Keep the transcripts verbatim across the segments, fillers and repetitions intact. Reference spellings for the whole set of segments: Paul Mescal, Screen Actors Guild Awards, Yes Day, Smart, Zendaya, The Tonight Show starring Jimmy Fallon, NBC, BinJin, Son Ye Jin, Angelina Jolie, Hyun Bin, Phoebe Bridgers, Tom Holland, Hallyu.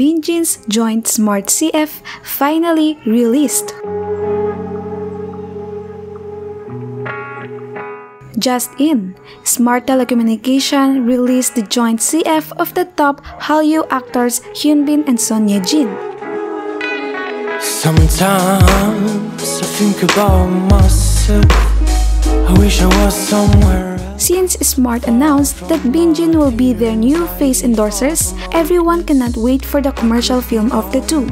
BinJin's joint Smart C F finally released. Just in, Smart Telecommunication released the joint C F of the top Hallyu actors Hyun Bin and Son Ye Jin. Sometimes I think about myself. I wish I was somewhere else. Since Smart announced that BinJin will be their new face endorsers, everyone cannot wait for the commercial film of the two.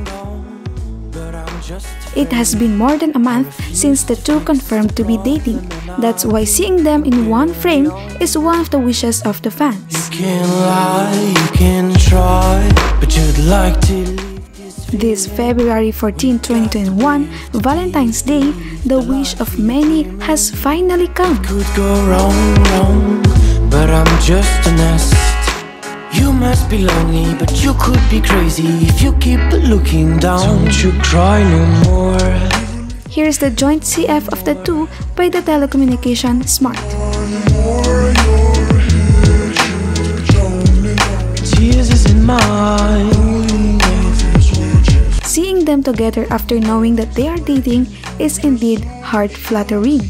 It has been more than a month since the two confirmed to be dating. That's why seeing them in one frame is one of the wishes of the fans. You can lie, you can try, but you'd like to this February fourteenth twenty twenty-one, Valentine's Day, the wish of many has finally come. Could go wrong, wrong, but I'm just a nest. You must be lonely, but you could be crazy if you keep looking down. Don't you cry no more. Here's the joint C F of the two by the telecommunication Smart. Tears is in mine. Seeing them together after knowing that they are dating is indeed heart flattering.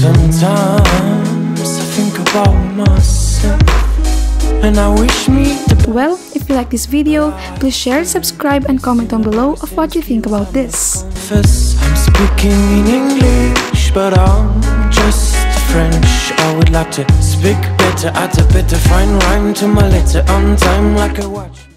Sometimes I think about myself and I wish me the well, if you like this video, please share, subscribe, and comment down below of what you think about this. First, I'm speaking in English, but I'm just French. I would like to speak better, add a better fine rhyme to my letter on time like a watch.